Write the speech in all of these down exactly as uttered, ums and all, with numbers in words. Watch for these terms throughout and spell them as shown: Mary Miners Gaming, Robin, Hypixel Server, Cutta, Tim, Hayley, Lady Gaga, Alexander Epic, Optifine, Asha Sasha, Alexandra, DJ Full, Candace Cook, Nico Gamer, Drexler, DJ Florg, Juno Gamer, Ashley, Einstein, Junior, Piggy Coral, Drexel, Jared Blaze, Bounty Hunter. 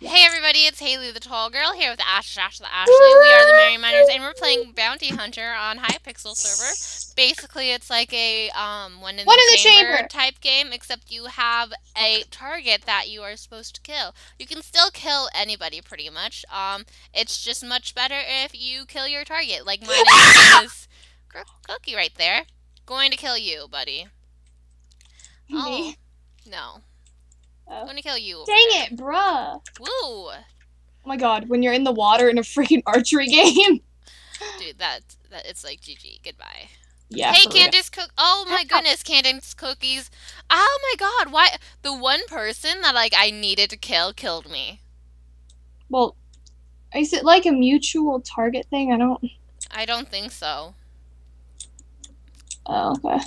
Hey everybody, it's Hayley the Tall Girl here with Asha Sasha the Ashley. We are the Mary Miners, and we're playing Bounty Hunter on Hypixel Server. Basically, it's like a um, one in, one the, in chamber the chamber type game, except you have a target that you are supposed to kill. You can still kill anybody, pretty much. Um, it's just much better if you kill your target. Like mine is Cookie right there, going to kill you, buddy. Me? Oh no. Oh. I'm gonna kill you. Dang it, bruh. Woo. Oh my god, when you're in the water in a freaking archery game. Dude, that, that it's like G G. Goodbye. Yeah. Hey, Candace Cook. Oh my goodness, Candace Cookies. Oh my god, why the one person that like I needed to kill killed me. Well, is it like a mutual target thing? I don't I don't think so. Oh, okay.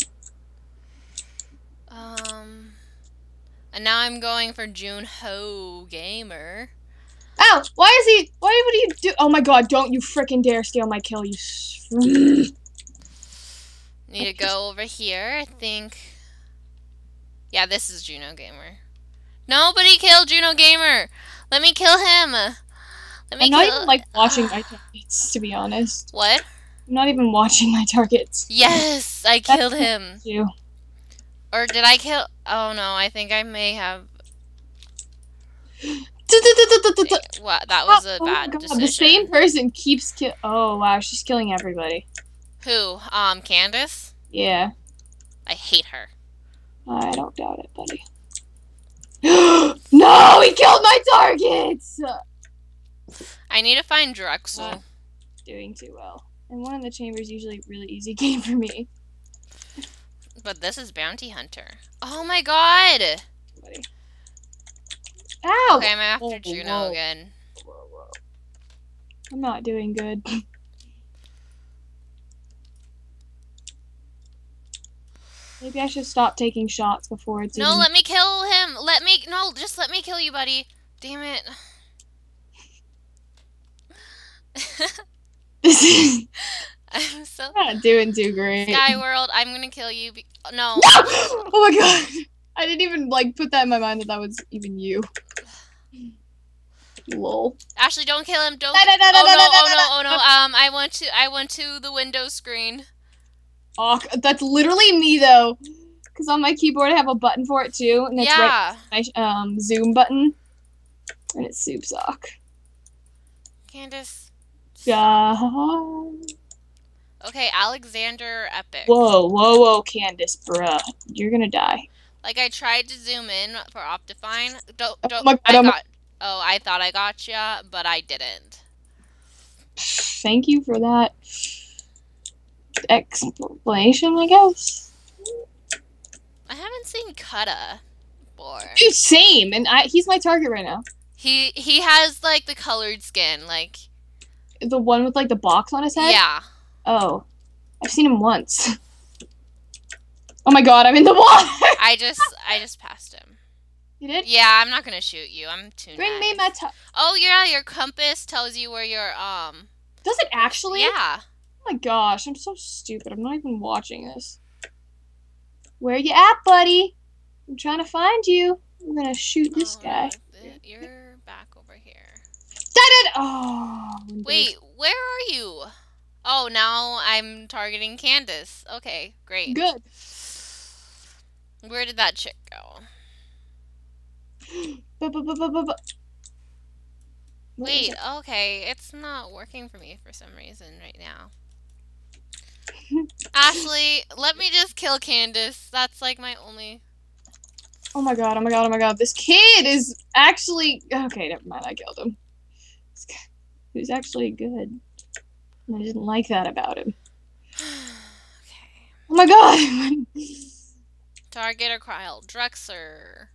Um And now I'm going for Juno Gamer. Ow! Why is he? Why would he do? Oh my god! Don't you frickin' dare steal my kill! You. Need to go over here. I think. Yeah, this is Juno Gamer. Nobody kill Juno Gamer. Let me kill him. Let me. I'm not kill even like watching my targets, to be honest. What? I'm not even watching my targets. Yes, I killed him. You. Or did I kill? Oh no, I think I may have. What? That was a oh, bad God, decision. The same person keeps kill. Oh wow, she's killing everybody. Who? Um, Candace? Yeah. I hate her. I don't doubt it, buddy. No, he killed my targets. I need to find Drexel. Not doing too well. And one in the chamber is usually a really easy game for me. But this is Bounty Hunter. Oh my god! Ow! Okay, I'm after oh, Juno whoa. again. Whoa, whoa. I'm not doing good. Maybe I should stop taking shots before it's. No, even... let me kill him. Let me no, just let me kill you, buddy. Damn it! This is. I'm so not doing too great. Sky World, I'm gonna kill you. Be no. no. Oh my god! I didn't even like put that in my mind that that was even you. Lol. Ashley, don't kill him. Don't. No, no, no, oh, no, no, no, oh no! Oh no! Um, I went to I went to the Windows screen. Oh, that's literally me though, because on my keyboard I have a button for it too, and it's yeah. right my um zoom button, and it's soup sock. Candace. Yeah. Okay, Alexander Epic. Whoa, whoa, whoa, Candace, bruh. You're gonna die. Like, I tried to zoom in for Optifine. Don't, don't, oh, my God, I got, oh, I thought I got ya, but I didn't. Thank you for that explanation, I guess. I haven't seen Cutta before. Dude, same, and I, he's my target right now. He, he has, like, the colored skin, like... The one with, like, the box on his head? Yeah. Oh, I've seen him once. Oh my god, I'm in the water! I just, I just passed him. You did? Yeah, I'm not gonna shoot you. I'm too. Bring nice. me my. Oh yeah, your compass tells you where your um. Does it actually? Yeah. Oh my gosh, I'm so stupid. I'm not even watching this. Where you at, buddy? I'm trying to find you. I'm gonna shoot this oh, guy. You're back over here. Dead. Oh. Wait, where are you? Oh, now I'm targeting Candace. Okay, great. Good. Where did that chick go? bu bu bu bu bu bu Wait, okay. It's not working for me for some reason right now. Ashley, let me just kill Candace. That's like my only... Oh my god, oh my god, oh my god. This kid is actually... Okay, never mind. I killed him. He was actually good. I didn't like that about him. Okay. Oh my god! Target or Kryl? Drexler.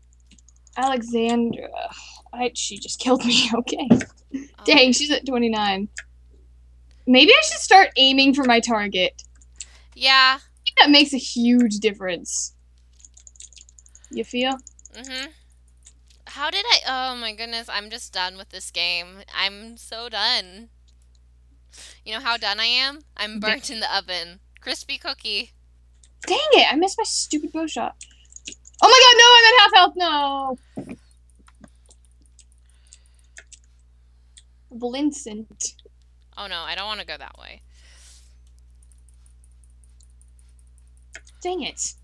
Alexandra. I, she just killed me. Okay. Oh. Dang, she's at twenty-nine. Maybe I should start aiming for my target. Yeah. I think that makes a huge difference. You feel? Mm-hmm. How did I... Oh my goodness, I'm just done with this game. I'm so done. You know how done I am? I'm burnt in the oven. Crispy cookie. Dang it! I missed my stupid bow shot. Oh my god, no! I'm at half health! No! Blincent. Oh no, I don't want to go that way. Dang it.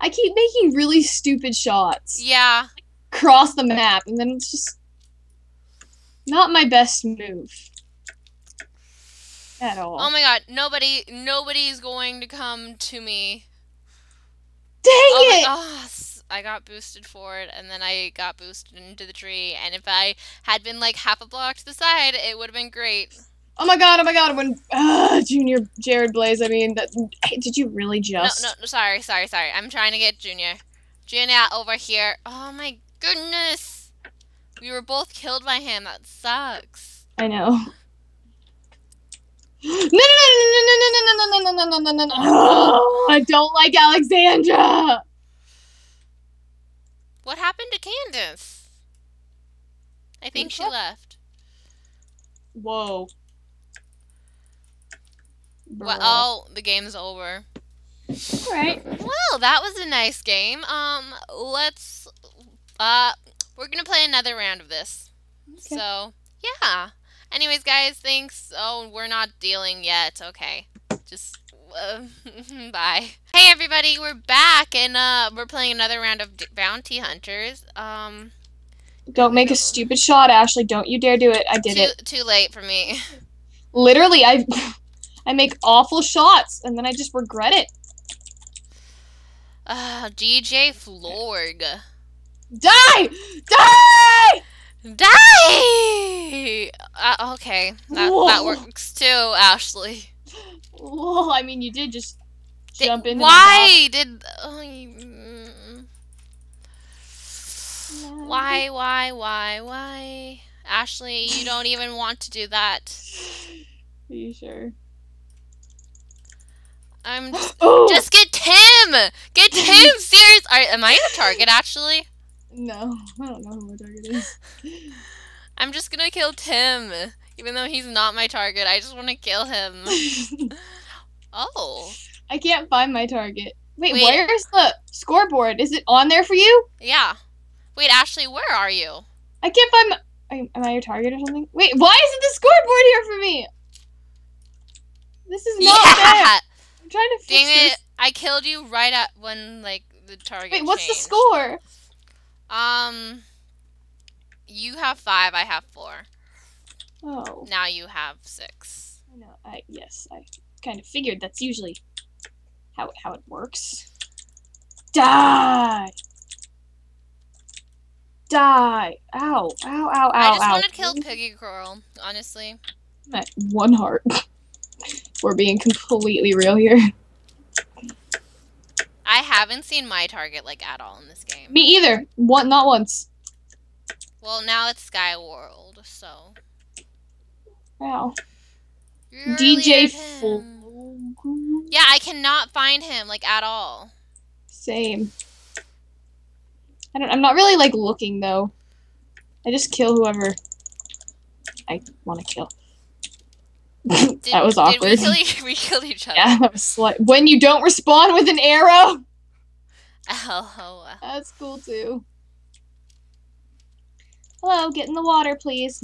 I keep making really stupid shots. Yeah. Cross the map, and then it's just not my best move. At all. Oh my god, nobody, nobody is going to come to me. Dang oh it! My, oh, I got boosted forward, and then I got boosted into the tree, and if I had been like half a block to the side, it would have been great. Oh my god, oh my god, when, uh, Junior, Jared Blaze, I mean, that, did you really just? No, no, sorry, sorry, sorry, I'm trying to get Junior. Junior, over here. Oh my goodness! We were both killed by him, that sucks. I know. No, no, no, no, no, no, no, no, no, no, no, no, no, I don't like Alexandra! What happened to Candace? I think she left. Whoa. Well, oh, the game's over. Alright. Well, that was a nice game. Um, let's, uh, we're gonna play another round of this. Okay. So, yeah. Anyways, guys, thanks. Oh, we're not dealing yet. Okay. Just, uh, bye. Hey, everybody, we're back, and, uh, we're playing another round of D Bounty Hunters. Um. Don't make a stupid shot, Ashley. Don't you dare do it. I did too, it. Too late for me. Literally, I, I make awful shots, and then I just regret it. Uh, D J Florg. Die! Die! Die! Uh, okay, that, that works too, Ashley. Whoa, I mean, you did just did, jump in. Why did? Oh, you, mm, no. Why? Why? Why? Why? Ashley, you don't even want to do that. Are you sure? I'm just, just get Tim. Get Tim. Serious? All right, am I a target, actually? No, I don't know who my target is. I'm just gonna kill Tim, even though he's not my target. I just want to kill him. Oh. I can't find my target. Wait, Wait, where's the scoreboard? Is it on there for you? Yeah. Wait, Ashley, where are you? I can't find my... Am I your target or something? Wait, why isn't the scoreboard here for me? This is not yeah. fair. I'm trying to fix Dang it. This. I killed you right at when, like, the target Wait, what's changed. The score? Um, you have five, I have four. Oh. Now you have six. I know, I, yes, I kind of figured that's usually how, how it works. Die! Die! Ow, ow, ow, ow, I just ow. want to kill Piggy Coral, honestly. At one heart. We're being completely real here. I haven't seen my target, like, at all in this game. Me either. One, not once. Well, now it's Sky World, so. Wow. You're D J Full. Yeah, I cannot find him, like, at all. Same. I don't, I'm not really, like, looking, though. I just kill whoever I want to kill. Did, that was awkward. Did we, kill, we killed each other. Yeah, that was like when you don't respond with an arrow. Oh, that's cool too. Hello, get in the water, please.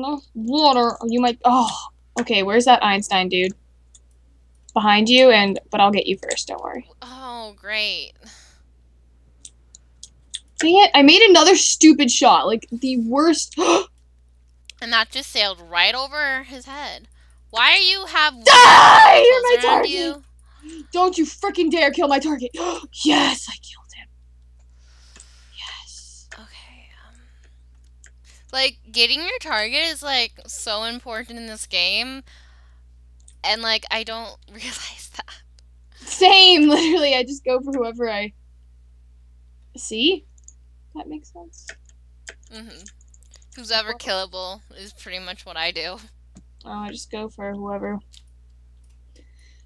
Water. You might. Oh, okay. Where's that Einstein dude? Behind you, and but I'll get you first. Don't worry. Oh, great. Dang it! I made another stupid shot. Like the worst. And that just sailed right over his head. Why are you have die? You're my target. You? Don't you freaking dare kill my target! Yes, I killed him. Yes. Okay. Um, like getting your target is like so important in this game, and like I don't realize that. Same. Literally, I just go for whoever I see. That makes sense. Mm-hmm. Who's ever killable is pretty much what I do. Oh, I just go for whoever.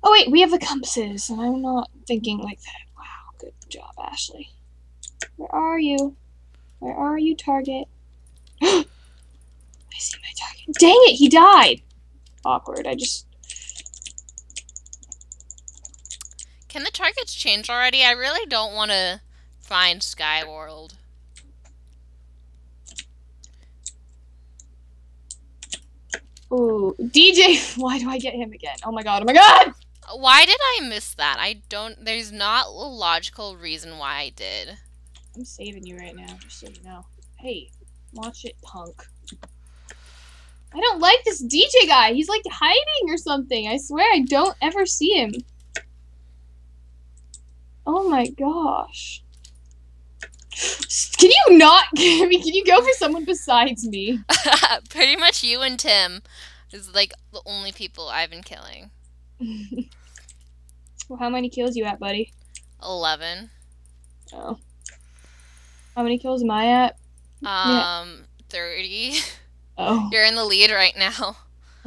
Oh wait, we have the compasses, and I'm not thinking like that. Wow, good job, Ashley. Where are you? Where are you, target? I see my target. Dang it, he died! Awkward, I just... Can the targets change already? I really don't want to find Sky World. Ooh, D J, why do I get him again? Oh my god, oh my god! Why did I miss that? I don't, there's not a logical reason why I did. I'm saving you right now, just so you know. Hey, watch it, punk. I don't like this D J guy. He's like hiding or something. I swear I don't ever see him. Oh my gosh. Can you not? I mean, can you go for someone besides me? Pretty much you and Tim is like the only people I've been killing. Well, how many kills you at, buddy? eleven. Oh. How many kills am I at? Um, yeah. thirty. Oh. You're in the lead right now.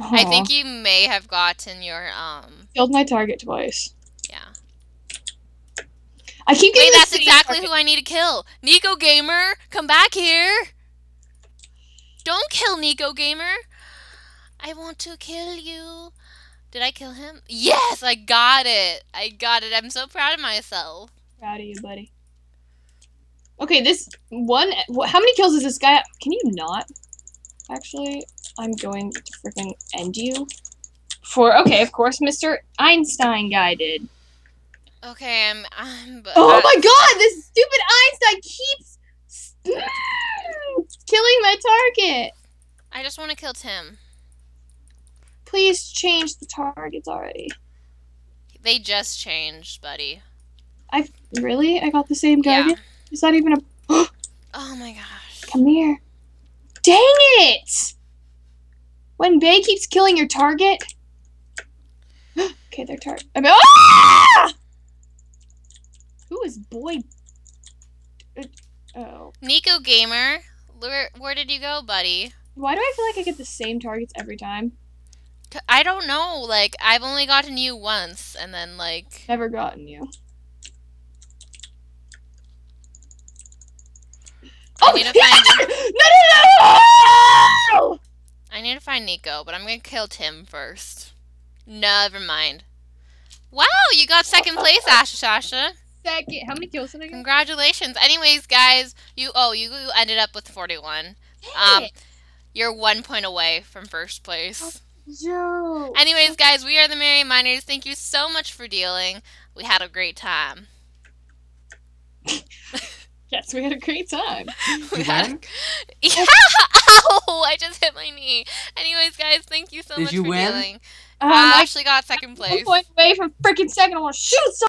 Aww. I think you may have gotten your, um... killed my target twice. Yeah. I keep getting. Wait, that's exactly target. Who I need to kill. Nico Gamer, come back here. Don't kill Nico Gamer. I want to kill you. Did I kill him? Yes, I got it. I got it. I'm so proud of myself. Proud of you, buddy. Okay, this one. How many kills is this guy at? Can you not? Actually, I'm going to freaking end you. For okay, of course, Mister Einstein guy did. Okay, I'm. I'm but oh my god! This stupid Einstein keeps killing my target. I just want to kill Tim. Please change the targets already. They just changed, buddy. I really? I got the same guy. Yeah. It's not even a. Oh my gosh! Come here. Dang it! When Bay keeps killing your target. Okay, their target. I mean, ah! Who is boy? Oh. Nico Gamer, where, where did you go, buddy? Why do I feel like I get the same targets every time? I don't know. Like, I've only gotten you once, and then, like... Never gotten you. I oh! Need to find... No, no, no! I need to find Nico, but I'm going to kill Tim first. Never mind. Wow, you got second place, Asha Sasha. Second. How many kills did I get? Congratulations. Anyways, guys, you oh you, you ended up with forty-one. Hey. Um, you're one point away from first place. Yo. Anyways, guys, we are the Mary Miners. Thank you so much for dealing. We had a great time. Yes, we had a great time. we had a... Yeah. Ow! I just hit my knee. Anyways, guys, thank you so Did much you for win? Dealing. Um, I actually got second place. One point away from freaking second. I want to shoot someone.